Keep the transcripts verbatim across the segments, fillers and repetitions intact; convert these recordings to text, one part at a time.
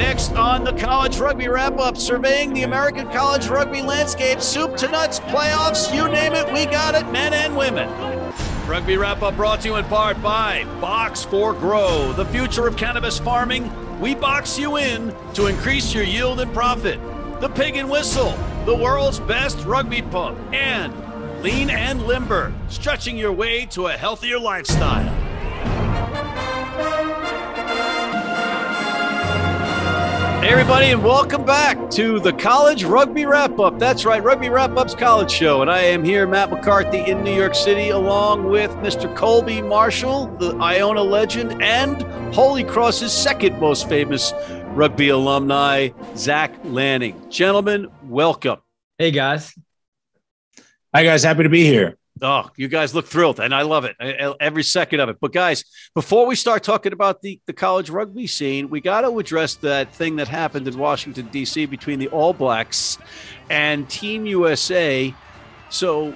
Next on the College Rugby Wrap Up, surveying the American college rugby landscape, soup to nuts, playoffs, you name it, we got it, men and women. Rugby Wrap Up brought to you in part by Box four Grow, the future of cannabis farming. We box you in to increase your yield and profit. The Pig and Whistle, the world's best rugby pump, and Lean and Limber, stretching your way to a healthier lifestyle. Hey everybody, and welcome back to the College Rugby Wrap Up. That's right, Rugby Wrap Up's college show, and I am here, Matt McCarthy, in New York City, along with Mister Colby Marshall, the Iona legend, and Holy Cross's second most famous rugby alumni, Zach Lanning. Gentlemen, welcome. Hey guys. Hi guys, happy to be here. Oh, you guys look thrilled, and I love it, I, every second of it. But guys, before we start talking about the, the college rugby scene, we got to address that thing that happened in Washington, D C between the All Blacks and Team U S A. So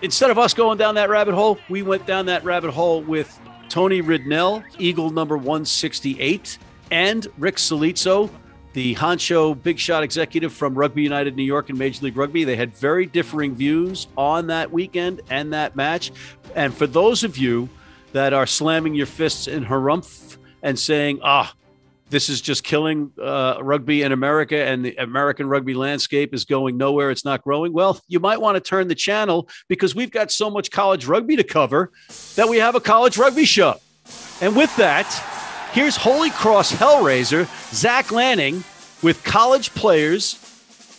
instead of us going down that rabbit hole, we went down that rabbit hole with Tony Ridnell, Eagle number one sixty-eight, and Rick Salizzo, the honcho big shot executive from Rugby United New York and Major League Rugby. They had very differing views on that weekend and that match. And for those of you that are slamming your fists in harumph and saying, ah, this is just killing uh, rugby in America and the American rugby landscape is going nowhere, it's not growing, well, you might want to turn the channel because we've got so much college rugby to cover that we have a college rugby show. And with that, here's Holy Cross Hellraiser, Zach Lanning, with college players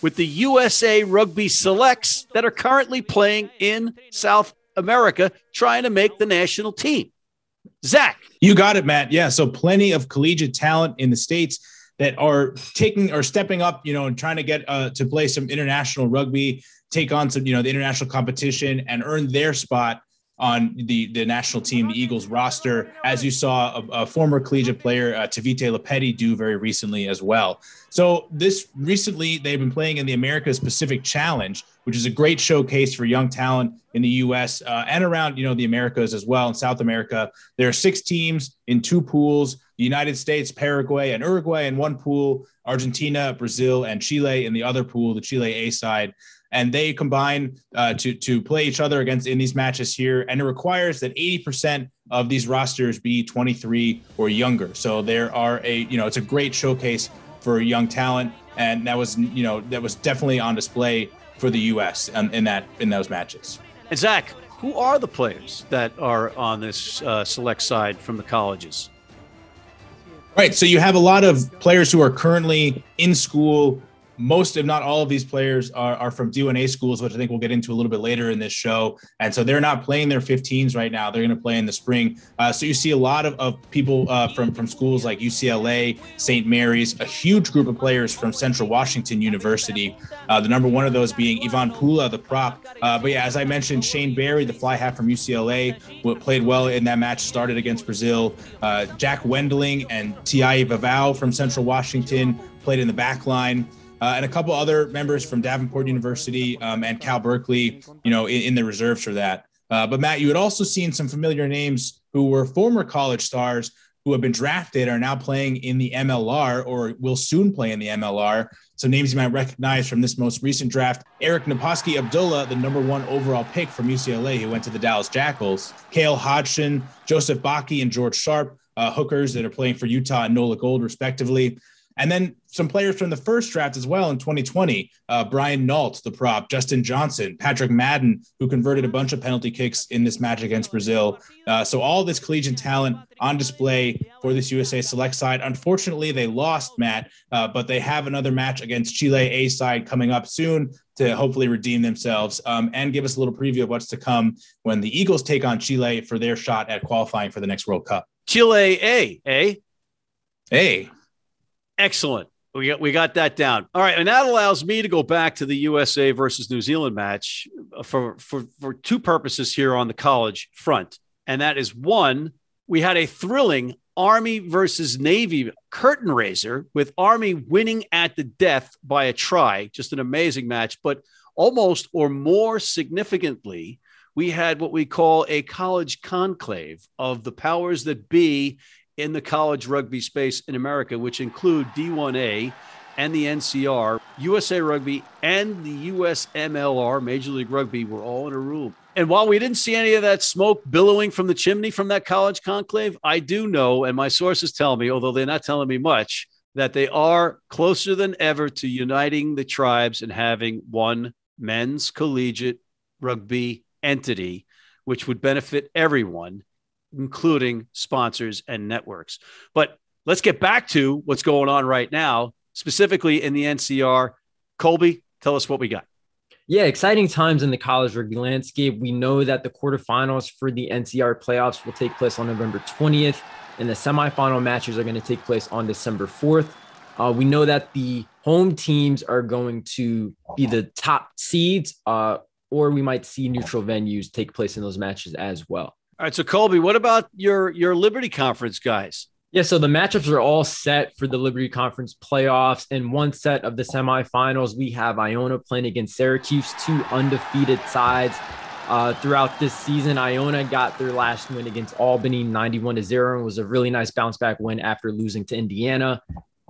with the U S A Rugby Selects that are currently playing in South America, trying to make the national team. Zach. You got it, Matt. Yeah, so plenty of collegiate talent in the States that are taking or stepping up, you know, and trying to get uh, to play some international rugby, take on some, you know, the international competition and earn their spot on the, the national team, the Eagles roster, as you saw a, a former collegiate player, uh, Tavite Lapetti, do very recently as well. So this recently, they've been playing in the America's Pacific Challenge, which is a great showcase for young talent in the U S uh, and around, you know, the Americas as well. In South America, there are six teams in two pools, the United States, Paraguay, and Uruguay in one pool, Argentina, Brazil, and Chile in the other pool, the Chile A side. And they combine uh, to, to play each other against in these matches here. And it requires that eighty percent of these rosters be twenty-three or younger. So there are a, you know, it's a great showcase for young talent. And that was, you know, that was definitely on display for the U S in, in that, in those matches. And Zach, who are the players that are on this uh, select side from the colleges? Right. So you have a lot of players who are currently in school. Most, if not all of these players are, are from D one A schools, which I think we'll get into a little bit later in this show. And so they're not playing their fifteens right now. They're going to play in the spring. Uh, so you see a lot of, of people uh, from, from schools like U C L A, Saint Mary's, a huge group of players from Central Washington University. Uh, the number one of those being Ivan Pula, the prop. Uh, but yeah, as I mentioned, Shane Barry, the fly half from U C L A, played well in that match, started against Brazil. Uh, Jack Wendling and Tiai Vavao from Central Washington played in the back line. Uh, and a couple other members from Davenport University um, and Cal Berkeley, you know, in, in the reserves for that. Uh, but Matt, you had also seen some familiar names who were former college stars who have been drafted are now playing in the M L R or will soon play in the M L R. So names you might recognize from this most recent draft, Eric Naposki-Abdullah, the number one overall pick from U C L A, who went to the Dallas Jackals, Cale Hodgson, Joseph Bakke, and George Sharp, uh, hookers that are playing for Utah and Nola Gold, respectively. And then some players from the first draft as well in twenty twenty, uh, Brian Nault, the prop, Justin Johnson, Patrick Madden, who converted a bunch of penalty kicks in this match against Brazil. Uh, so all this collegiate talent on display for this U S A select side. Unfortunately, they lost, Matt, uh, but they have another match against Chile A side coming up soon to hopefully redeem themselves um, and give us a little preview of what's to come when the Eagles take on Chile for their shot at qualifying for the next World Cup. Chile A, eh? A. Excellent. We got, we got that down. All right. And that allows me to go back to the U S A versus New Zealand match for, for, for two purposes here on the college front. And that is one, we had a thrilling Army versus Navy curtain raiser with Army winning at the death by a try, just an amazing match, but almost or more significantly, we had what we call a college conclave of the powers that be in the college rugby space in America, which include D one A and the N C R, U S A Rugby, and the U S M L R, Major League Rugby, were all in a room. And while we didn't see any of that smoke billowing from the chimney from that college conclave, I do know, and my sources tell me, although they're not telling me much, that they are closer than ever to uniting the tribes and having one men's collegiate rugby entity, which would benefit everyone, including sponsors and networks. But let's get back to what's going on right now, specifically in the N C R. Colby, tell us what we got. Yeah, exciting times in the college rugby landscape. We know that the quarterfinals for the N C R playoffs will take place on November twentieth, and the semifinal matches are going to take place on December fourth. Uh, we know that the home teams are going to be the top seeds, uh, or we might see neutral venues take place in those matches as well. All right, so Colby, what about your, your Liberty Conference guys? Yeah, so the matchups are all set for the Liberty Conference playoffs. In one set of the semifinals, we have Iona playing against Syracuse, two undefeated sides. Uh, throughout this season, Iona got their last win against Albany, ninety-one to zero, and was a really nice bounce-back win after losing to Indiana.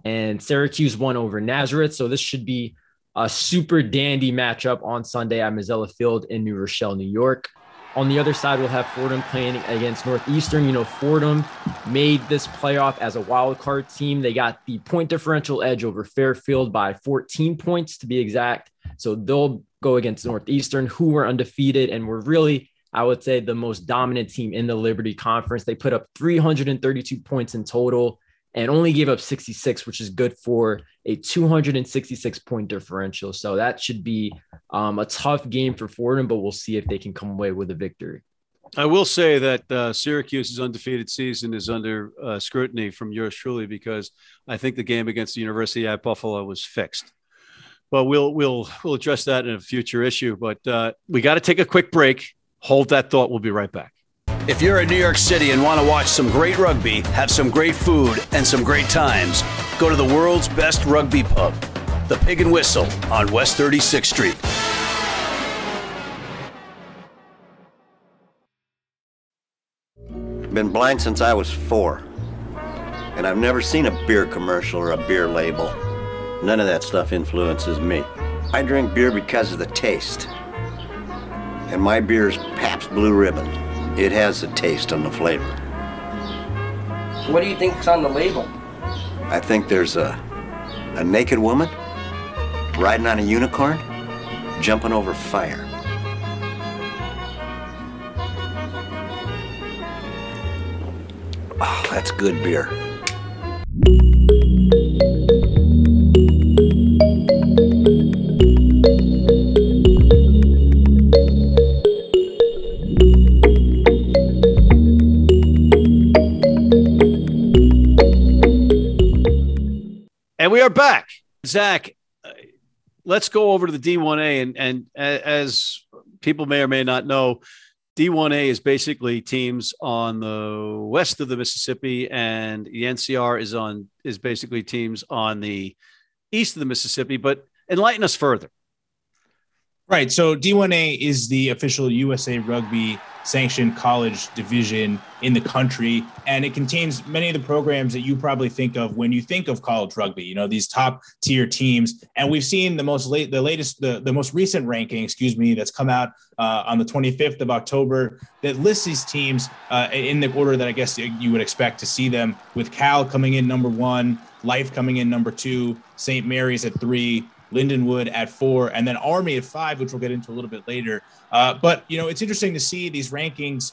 And Syracuse won over Nazareth, so this should be a super dandy matchup on Sunday at Mazzella Field in New Rochelle, New York. On the other side, we'll have Fordham playing against Northeastern. You know, Fordham made this playoff as a wild card team. They got the point differential edge over Fairfield by fourteen points to be exact. So they'll go against Northeastern, who were undefeated and were really, I would say, the most dominant team in the Liberty Conference. They put up three hundred thirty-two points in total and only gave up sixty-six, which is good for a two hundred sixty-six point differential. So that should be um, a tough game for Fordham, but we'll see if they can come away with a victory. I will say that uh, Syracuse's undefeated season is under uh, scrutiny from yours truly, because I think the game against the University at Buffalo was fixed. But we'll we'll we'll address that in a future issue. But uh, we got to take a quick break. Hold that thought. We'll be right back. If you're in New York City and want to watch some great rugby, have some great food, and some great times, go to the world's best rugby pub, the Pig and Whistle on West thirty-sixth Street. I've been blind since I was four, and I've never seen a beer commercial or a beer label. None of that stuff influences me. I drink beer because of the taste, and my beer is Pabst Blue Ribbon. It has the taste and the flavor. What do you think's on the label? I think there's a, a naked woman riding on a unicorn, jumping over fire. Oh, that's good beer. Back, Zach, let's go over to the D one A, and and as people may or may not know, D one A is basically teams on the west of the Mississippi, and the N C R is on is basically teams on the east of the Mississippi. But enlighten us further. Right, so D one A is the official U S A Rugby sanctioned college division in the country, and it contains many of the programs that you probably think of when you think of college rugby, you know, these top tier teams. And we've seen the most late, the latest, the, the most recent ranking, excuse me, that's come out uh, on the twenty-fifth of October that lists these teams uh, in the order that I guess you would expect to see them, with Cal coming in number one, Life coming in number two, Saint Mary's at three, Lindenwood at four, and then Army at five, which we'll get into a little bit later. Uh, but, you know, it's interesting to see these rankings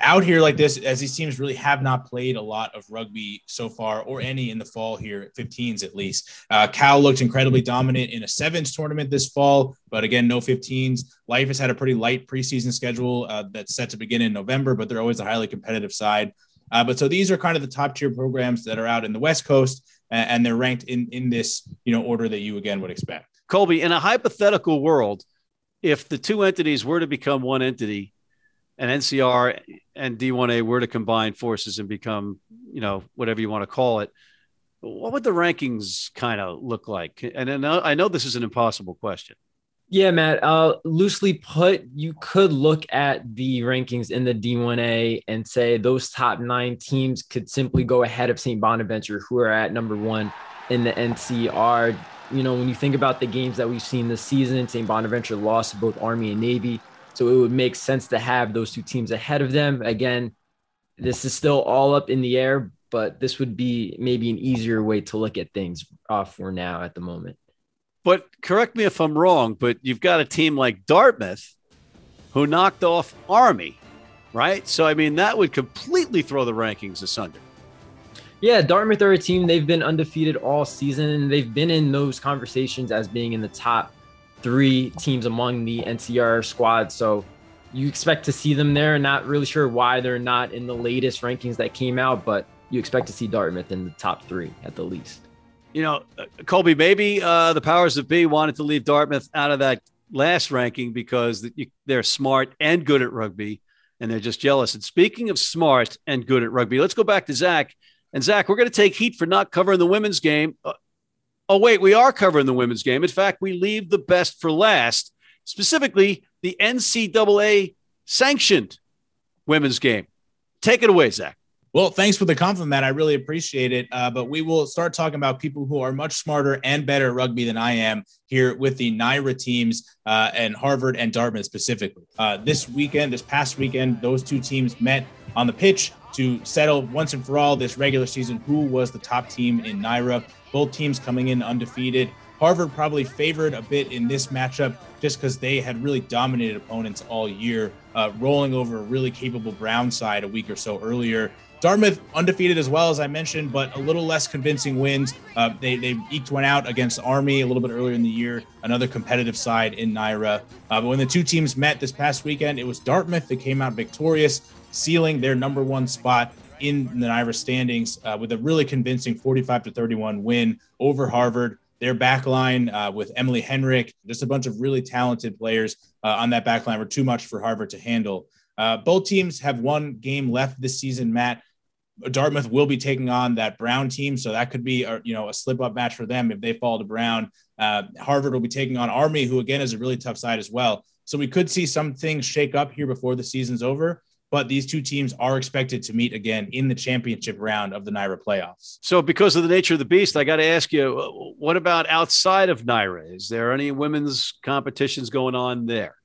out here like this, as these teams really have not played a lot of rugby so far, or any in the fall here, fifteens at least. Uh, Cal looked incredibly dominant in a sevens tournament this fall, but again, no fifteens. Life has had a pretty light preseason schedule uh, that's set to begin in November, but they're always a highly competitive side. Uh, but so these are kind of the top tier programs that are out in the West Coast, and they're ranked in, in this, you know, order that you, again, would expect. Colby, in a hypothetical world, if the two entities were to become one entity, and N C R and D one A were to combine forces and become, you know, whatever you want to call it, what would the rankings kind of look like? And I know, I know this is an impossible question. Yeah, Matt, uh, loosely put, you could look at the rankings in the D one A and say those top nine teams could simply go ahead of Saint Bonaventure, who are at number one in the N C R. You know, when you think about the games that we've seen this season, Saint Bonaventure lost to both Army and Navy, so it would make sense to have those two teams ahead of them. Again, this is still all up in the air, but this would be maybe an easier way to look at things uh, for now at the moment. But correct me if I'm wrong, but you've got a team like Dartmouth who knocked off Army, right? So, I mean, that would completely throw the rankings asunder. Yeah, Dartmouth are a team. They've been undefeated all season, and they've been in those conversations as being in the top three teams among the N C R squad. So you expect to see them there. Not really sure why they're not in the latest rankings that came out, but you expect to see Dartmouth in the top three at the least. You know, Colby, maybe uh, the powers that be wanted to leave Dartmouth out of that last ranking because they're smart and good at rugby, and they're just jealous. And speaking of smart and good at rugby, let's go back to Zach. And, Zach, we're going to take heat for not covering the women's game. Uh, oh, wait, we are covering the women's game. In fact, we leave the best for last, specifically the N C double A sanctioned women's game. Take it away, Zach. Well, thanks for the compliment. I really appreciate it. Uh, but we will start talking about people who are much smarter and better at rugby than I am here with the Naira teams uh, and Harvard and Dartmouth specifically. Uh, this weekend, this past weekend, those two teams met on the pitch to settle once and for all this regular season who was the top team in Naira. Both teams coming in undefeated. Harvard probably favored a bit in this matchup just because they had really dominated opponents all year, uh, rolling over a really capable Brown side a week or so earlier. Dartmouth undefeated as well, as I mentioned, but a little less convincing wins. Uh, they, they eked one out against Army a little bit earlier in the year, another competitive side in Naira. Uh, but when the two teams met this past weekend, it was Dartmouth that came out victorious, sealing their number one spot in the Naira standings uh, with a really convincing forty-five to thirty-one win over Harvard. Their back line uh, with Emily Henrik, just a bunch of really talented players uh, on that back line were too much for Harvard to handle. Uh, both teams have one game left this season, Matt. Dartmouth will be taking on that Brown team, so that could be a, you know, a slip-up match for them if they fall to Brown. Uh, Harvard will be taking on Army, who, again, is a really tough side as well. So we could see some things shake up here before the season's over, but these two teams are expected to meet again in the championship round of the Naira playoffs. So because of the nature of the beast, I got to ask you, what about outside of Naira? Is there any women's competitions going on there?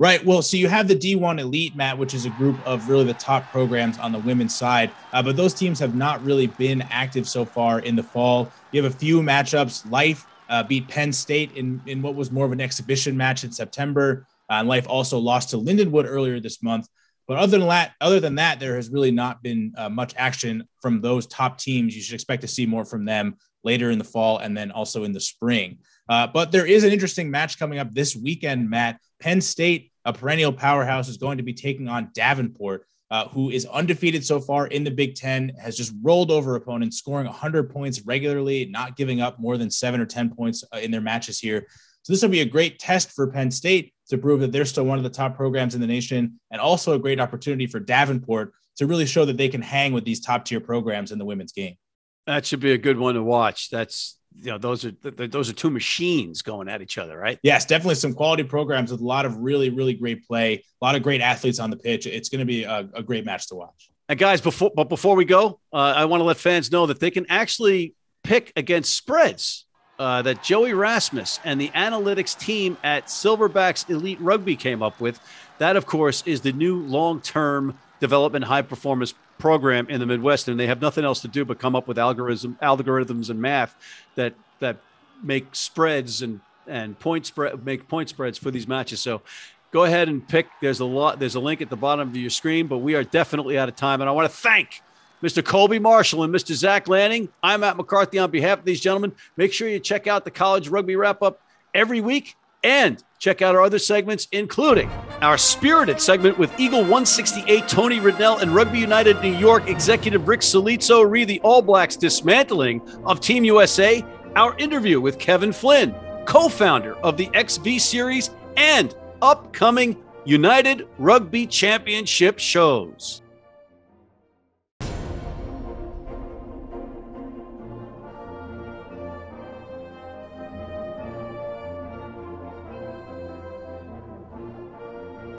Right. Well, so you have the D one Elite, Matt, which is a group of really the top programs on the women's side. Uh, but those teams have not really been active so far in the fall. You have a few matchups. Life uh, beat Penn State in, in what was more of an exhibition match in September. Uh, Life also lost to Lindenwood earlier this month. But other than that, other than that, there has really not been uh, much action from those top teams. You should expect to see more from them later in the fall and then also in the spring. Uh, but there is an interesting match coming up this weekend, Matt. Penn State, a perennial powerhouse, is going to be taking on Davenport, uh, who is undefeated so far in the Big Ten, has just rolled over opponents, scoring one hundred points regularly, not giving up more than seven or ten points uh, in their matches here. So this will be a great test for Penn State to prove that they're still one of the top programs in the nation, and also a great opportunity for Davenport to really show that they can hang with these top-tier programs in the women's game. That should be a good one to watch. That's You know, those are those are two machines going at each other, right? Yes, definitely some quality programs with a lot of really, really great play, a lot of great athletes on the pitch. It's going to be a, a great match to watch. And guys, before but before we go, uh, I want to let fans know that they can actually pick against spreads uh, that Joey Rasmus and the analytics team at Silverbacks Elite Rugby came up with. That, of course, is the new long-term development high-performance program in the Midwest, and they have nothing else to do but come up with algorithm algorithms and math that that make spreads and and point spread make point spreads for these matches. So go ahead and pick. There's a lot there's a link at the bottom of your screen, but we are definitely out of time, and I want to thank Mister Colby Marshall and Mister Zach Lanning. I'm Matt McCarthy on behalf of these gentlemen. Make sure you check out the College Rugby Wrap Up every week, and check out our other segments, including our spirited segment with Eagle one sixty-eight Tony Ridnell and Rugby United New York executive Rick Salizzo re the All Blacks dismantling of Team U S A, our interview with Kevin Flynn, co-founder of the X V Series, and upcoming United Rugby Championship shows.